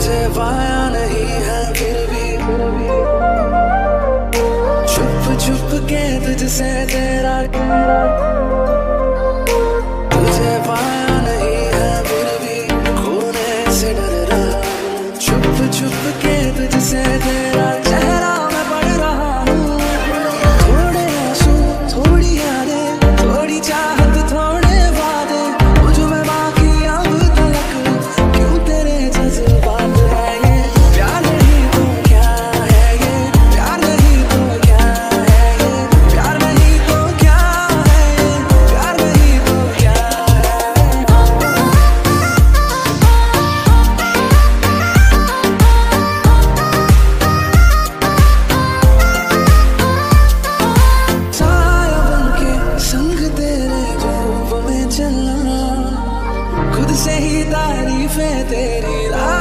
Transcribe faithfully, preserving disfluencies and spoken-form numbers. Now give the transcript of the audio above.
तुझे पाया नहीं है फिर भी, फिर भी छुप छुप के तुझसे तेरा तेरा तुझे पाया नहीं है फिर भी खोने से डर रहा छुप छुप के तुझसे तेरा चेहरा मैं पढ़ रहा हूँ। थोड़े आंसू थोड़ी यादें थोड़ी चाहत थोड़े वादे मुझ में बाकी अब तलक क्यों तेरे जज्बात है ये प्यार नहीं तो क्या है ये प्यार नहीं तो क्या है ये प्यार नहीं तो क्या है ये प्यार नहीं तो क्या है। साया बनके संग तेरे धूप में चलना खुद से ही तारीफें तेरी